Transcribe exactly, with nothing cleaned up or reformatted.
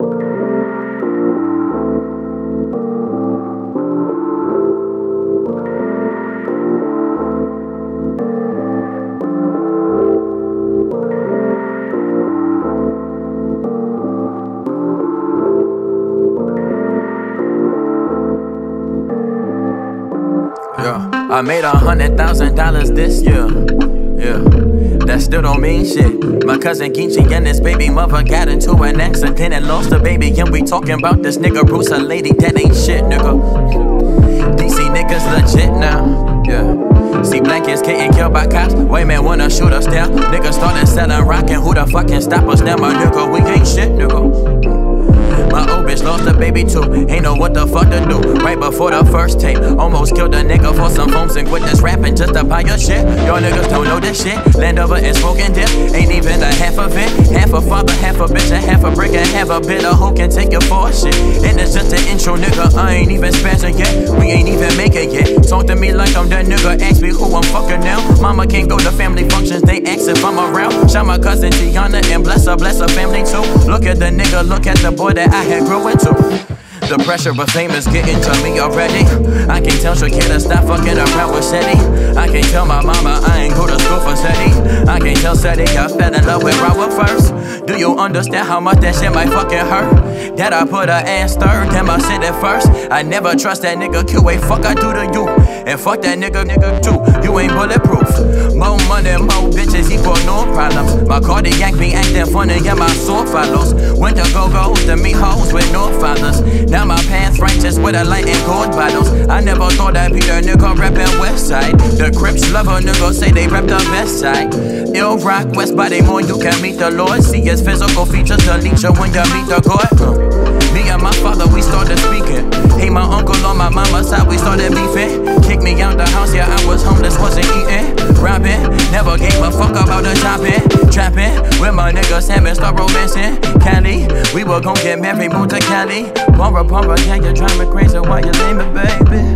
Yeah, I made a hundred thousand dollars this year. Yeah, that still don't mean shit. My cousin Geechee and his baby mother got into an accident and lost a baby, and we talking about this nigga Bruce, a lady that ain't shit, nigga. D C niggas legit now. Yeah, see blankets getting killed by cops. White man wanna shoot us down. Niggas started selling rock and who the fuck can stop us now, my nigga? We ain't shit, nigga. My old bitch lost a baby too, ain't know what the fuck to do. Right before the first tape, almost killed a nigga for some phones and quit this rapping just to buy your shit. Y'all niggas don't know this shit. Landover and smoking dip, ain't even a half of it. Half a father, half a bitch, and half a brick, and half a bit of hoe can take your for shit. And it's just an intro, nigga, I ain't even spazzing yet. We ain't even make it yet. Talk to me like I'm that nigga, ask me who I'm fucking now. Mama can't go to family functions, they ask if I'm around. Shout my cousin Tiana and bless her, bless her family too. Look at the nigga, look at the boy that I had grew into. The pressure of fame is getting to me already. I can tell Shakira stop fucking around with Shetty. I can tell my mama I ain't go to school for Shetty. I can tell Shetty I fell in love with Rawa first. Do you understand how much that shit might fucking hurt? That I put her ass third, damn I said it first. I never trust that nigga Q A, fuck I do to you. And fuck that nigga, nigga too, you ain't bulletproof. More money, more bitches equal no problems. My cardiac be acting funny, yeah my soul follows. Went to go-go's to meet hoes with no fathers. Now my pants righteous with a light and gold bottles. I never thought I'd be the nigga rapping Westside. The Crips love a nigga, say they rap the best side. Ill rock, West body moon, you can meet the Lord. See his physical features, delete you when you meet the God. Uh, me and my father, we started speaking. Hey, my uncle on my mama's side, we started beefing. Kick me out the house, yeah, I was homeless, wasn't eating. Robbing, never gave a fuck about the shopping. Trapping, with my niggas, having start romancing. Cali, we were gon' get married, moved to Cali. Bumper, bumper, yeah, you're driving crazy while you leave me, baby.